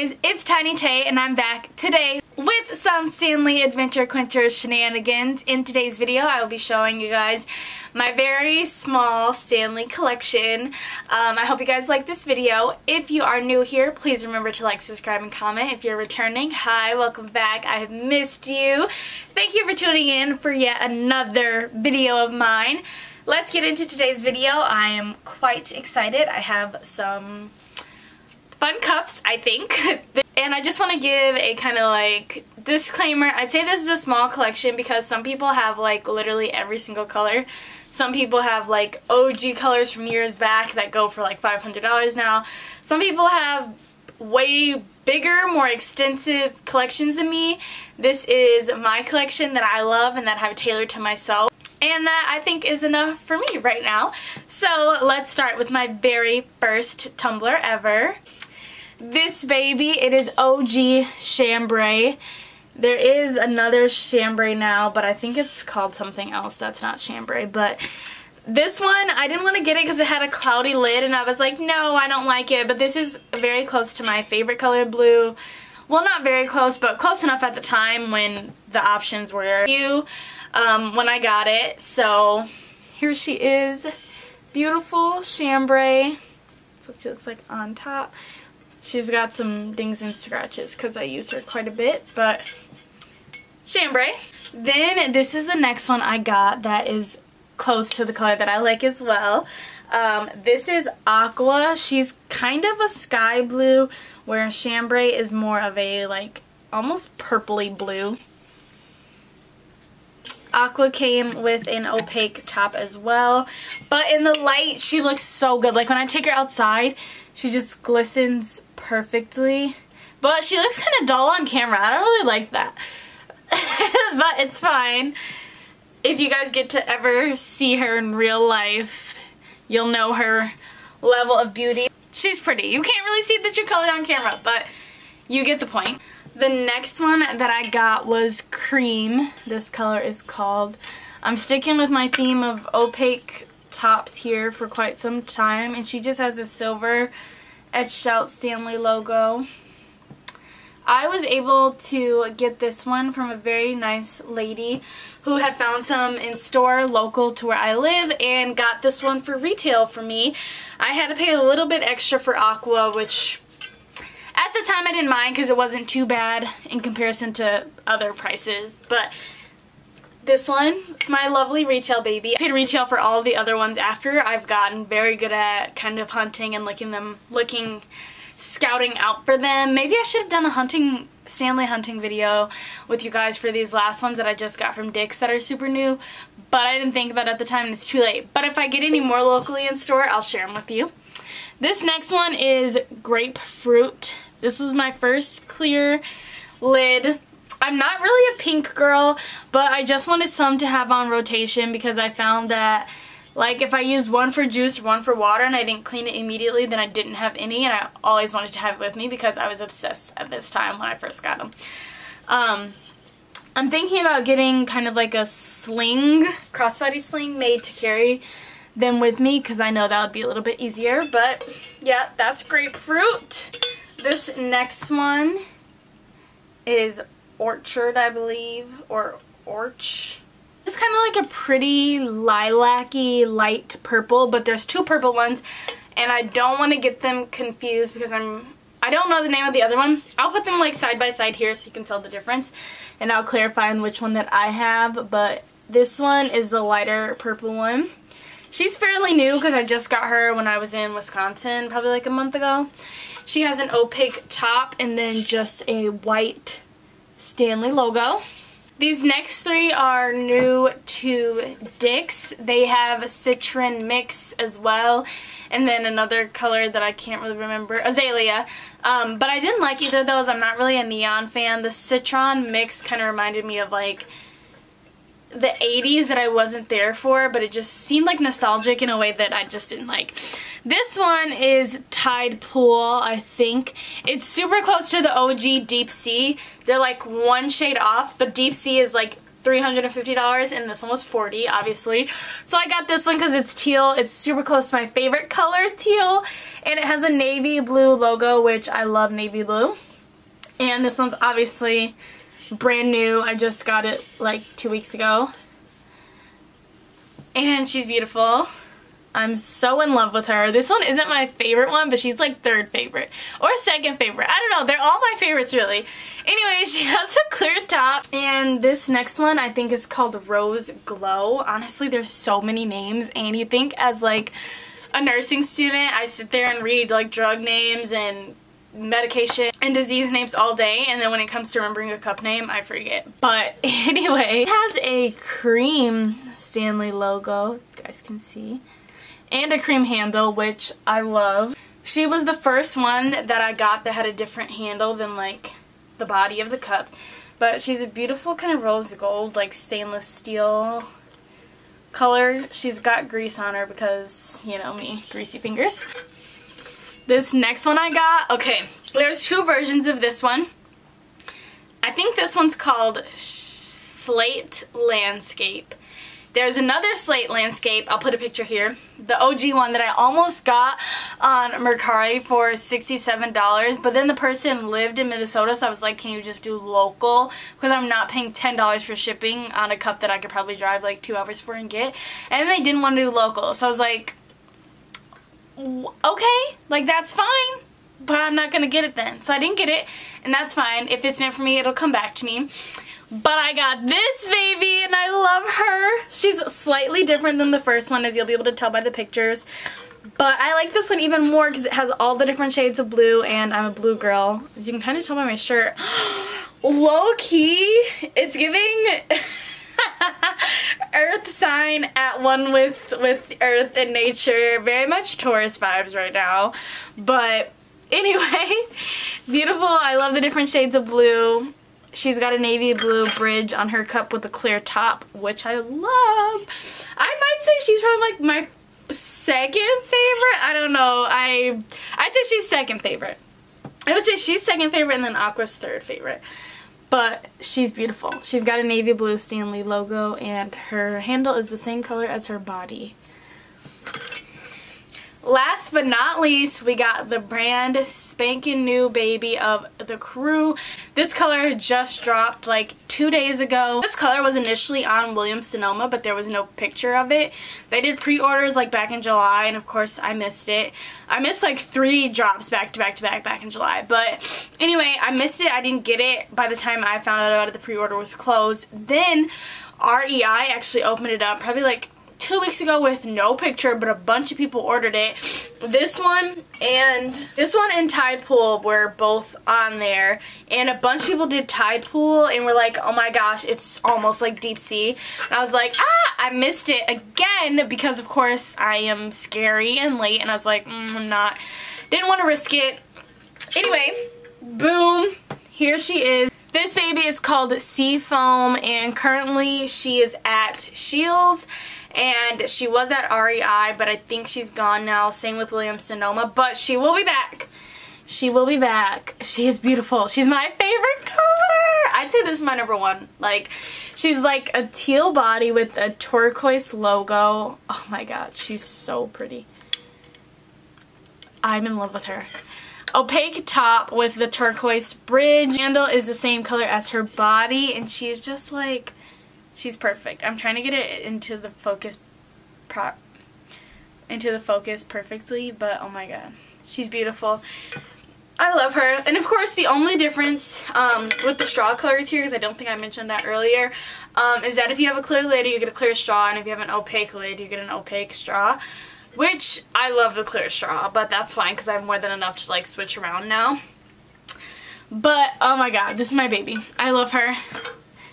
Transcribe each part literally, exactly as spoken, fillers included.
guys, it's Tiny Tay and I'm back today with some Stanley Adventure Quencher shenanigans. In today's video I will be showing you guys my very small Stanley collection. Um, I hope you guys like this video. If you are new here, please remember to like, subscribe, and comment. If you're returning, hi, welcome back. I have missed you. Thank you for tuning in for yet another video of mine. Let's get into today's video. I am quite excited. I have some fun cups, I think. And I just want to give a kind of like disclaimer. I say this is a small collection because some people have like literally every single color. Some people have like O G colors from years back that go for like five hundred dollars now. Some people have way bigger, more extensive collections than me. This is my collection that I love and that I have tailored to myself. And that I think is enough for me right now. So let's start with my very first tumbler ever. This baby, it is O G chambray. There is another chambray now, but I think it's called something else that's not chambray. But this one, I didn't want to get it because it had a cloudy lid, and I was like, no, I don't like it. But this is very close to my favorite color, blue. Well, not very close, but close enough at the time when the options were few um, when I got it. So here she is. Beautiful chambray. That's what she looks like on top. She's got some dings and scratches because I use her quite a bit, but chambray. Then this is the next one I got that is close to the color that I like as well. Um, this is aqua. She's kind of a sky blue, where chambray is more of a like almost purpley blue. Aqua came with an opaque top as well, but in the light she looks so good. Like when I take her outside, she just glistens perfectly, but she looks kind of dull on camera. I don't really like that. But it's fine. If you guys get to ever see her in real life, you'll know her level of beauty. She's pretty. You can't really see that you colored on camera, but you get the point. The next one that I got was cream. This color is called. I'm sticking with my theme of opaque tops here for quite some time, and she just has a silver etched out Stanley logo. I was able to get this one from a very nice lady who had found some in store local to where I live and got this one for retail for me. I had to pay a little bit extra for aqua, which at the time I didn't mind because it wasn't too bad in comparison to other prices, but this one, my lovely retail baby. I paid retail for all the other ones after. I've gotten very good at kind of hunting and looking them, looking, scouting out for them. Maybe I should have done a hunting, Stanley hunting video with you guys for these last ones that I just got from Dick's that are super new, but I didn't think about it at the time and it's too late. But if I get any more locally in store, I'll share them with you. This next one is grapefruit. This was my first clear lid. I'm not really a pink girl, but I just wanted some to have on rotation because I found that like if I used one for juice, one for water, and I didn't clean it immediately, then I didn't have any, and I always wanted to have it with me because I was obsessed at this time when I first got them. Um, I'm thinking about getting kind of like a sling, crossbody sling made to carry them with me because I know that would be a little bit easier, but yeah, that's grapefruit. This next one is orchard, I believe, or orch. It's kind of like a pretty lilac-y light purple, but there's two purple ones, and I don't want to get them confused because I'm, I don't know the name of the other one. I'll put them like side by side here so you can tell the difference, and I'll clarify on which one that I have, but this one is the lighter purple one. She's fairly new because I just got her when I was in Wisconsin, probably like a month ago. She has an opaque top and then just a white Stanley logo. These next three are new to Dick's. They have Citron Mix as well, and then another color that I can't really remember, Azalea. Um, but I didn't like either of those. I'm not really a neon fan. The Citron Mix kind of reminded me of like the eighties that I wasn't there for, but it just seemed like nostalgic in a way that I just didn't like. This one is Tide Pool, I think. It's super close to the O G Deep Sea. They're like one shade off, but Deep Sea is like three hundred fifty dollars and this one was forty dollars, obviously. So I got this one because it's teal. It's super close to my favorite color, teal, and it has a navy blue logo, which I love navy blue. And this one's obviously brand new. I just got it like two weeks ago. And she's beautiful. I'm so in love with her. This one isn't my favorite one, but she's like third favorite. Or second favorite. I don't know. They're all my favorites, really. Anyway, she has a clear top. And this next one, I think, is called Rose Glow. Honestly, there's so many names. And you think as, like, a nursing student, I sit there and read, like, drug names and medication and disease names all day, and then when it comes to remembering a cup name, I forget. But anyway, it has a cream Stanley logo, you guys can see, and a cream handle, which I love. She was the first one that I got that had a different handle than like the body of the cup, but she's a beautiful kind of rose gold, like stainless steel color. She's got grease on her because, you know me, greasy fingers. This next one I got, okay, there's two versions of this one. I think this one's called Slate Landscape. There's another Slate Landscape, I'll put a picture here, the O G one that I almost got on Mercari for sixty-seven dollars, but then the person lived in Minnesota, so I was like, can you just do local? Because I'm not paying ten dollars for shipping on a cup that I could probably drive like two hours for and get. And they didn't want to do local, so I was like, okay, like that's fine, but I'm not gonna get it then. So I didn't get it, and that's fine. If it's meant for me, it'll come back to me. But I got this baby, and I love her. She's slightly different than the first one, as you'll be able to tell by the pictures. But I like this one even more because it has all the different shades of blue, and I'm a blue girl. As you can kind of tell by my shirt. Low key, it's giving earth sign at one with with earth and nature, very much Taurus vibes right now. But anyway, beautiful. I love the different shades of blue. She's got a navy blue bridge on her cup with a clear top, which I love. I might say she's probably like my second favorite. I don't know. I I'd say she's second favorite. I would say she's second favorite, and then Aqua's third favorite. But she's beautiful. She's got a navy blue Stanley logo, and her handle is the same color as her body. Last but not least, we got the brand spanking new baby of the crew. This color just dropped like two days ago. This color was initially on Williams Sonoma, but there was no picture of it. They did pre-orders like back in July, and of course I missed it. I missed like three drops back to back to back back in July. But anyway, I missed it. I didn't get it by the time I found out about it. The pre-order was closed. Then R E I actually opened it up probably like two weeks ago with no picture, but a bunch of people ordered it. This one and this one and Tide Pool were both on there, and a bunch of people did Tide Pool and were like, oh my gosh, it's almost like deep sea. And I was like, ah, I missed it again, because of course I am scary and late, and I was like, mm, I'm not didn't want to risk it. Anyway, boom, here she is. This baby is called Seafoam, and currently she is at Shields, and she was at R E I, but I think she's gone now. Same with Williams Sonoma, but she will be back. She will be back. She is beautiful. She's my favorite color. I'd say this is my number one. Like, she's like a teal body with a turquoise logo. Oh my god, she's so pretty. I'm in love with her. Opaque top with the turquoise bridge. Handle is the same color as her body, and she's just like, she's perfect. I'm trying to get it into the focus prop into the focus perfectly, but oh my god, she's beautiful. I love her. And of course the only difference um, with the straw colors here, because I don't think I mentioned that earlier, um, is that if you have a clear lid, you get a clear straw, and if you have an opaque lid, you get an opaque straw. Which, I love the clear straw, but that's fine because I have more than enough to like switch around now. But oh my god, this is my baby. I love her.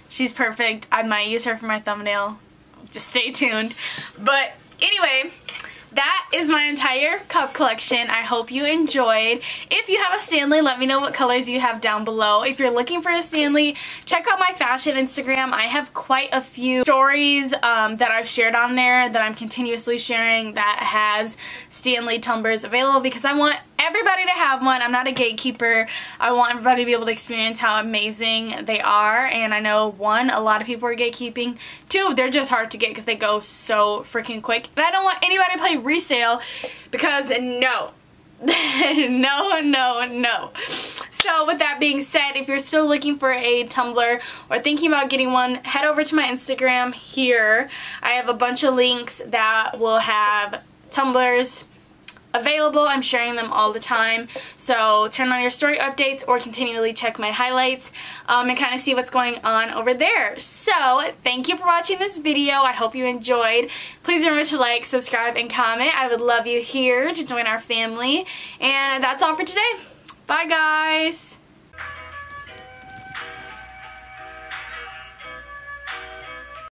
She's perfect. I might use her for my thumbnail. Just stay tuned. But anyway, that is my entire cup collection. I hope you enjoyed. If you have a Stanley, let me know what colors you have down below. If you're looking for a Stanley, check out my fashion Instagram. I have quite a few stories um, that I've shared on there that I'm continuously sharing that has Stanley tumblers available, because I want everybody to have one. I'm not a gatekeeper. I want everybody to be able to experience how amazing they are. And I know, one, a lot of people are gatekeeping. Two, they're just hard to get because they go so freaking quick. And I don't want anybody to play resale, because no, No, no, no. So with that being said, if you're still looking for a tumbler or thinking about getting one, head over to my Instagram here. I have a bunch of links that will have tumblers available. I'm sharing them all the time. So turn on your story updates or continually check my highlights um, and kind of see what's going on over there. So thank you for watching this video. I hope you enjoyed. Please remember to like, subscribe, and comment. I would love you here to join our family. And that's all for today. Bye, guys.